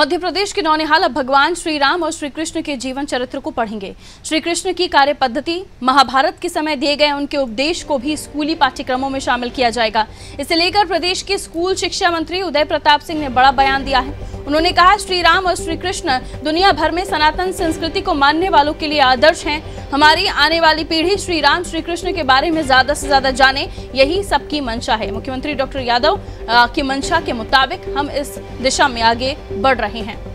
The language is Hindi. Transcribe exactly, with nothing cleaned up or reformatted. मध्य प्रदेश के नौनिहाल अब भगवान श्री राम और श्री कृष्ण के जीवन चरित्र को पढ़ेंगे। श्री कृष्ण की कार्य पद्धति, महाभारत के समय दिए गए उनके उपदेश को भी स्कूली पाठ्यक्रमों में शामिल किया जाएगा। इसे लेकर प्रदेश के स्कूल शिक्षा मंत्री उदय प्रताप सिंह ने बड़ा बयान दिया है। उन्होंने कहा, श्री राम और श्री कृष्ण दुनिया भर में सनातन संस्कृति को मानने वालों के लिए आदर्श हैं। हमारी आने वाली पीढ़ी श्री राम श्री कृष्ण के बारे में ज्यादा से ज्यादा जाने, यही सबकी मंशा है। मुख्यमंत्री डॉक्टर यादव की मंशा के मुताबिक हम इस दिशा में आगे बढ़ रहे हैं।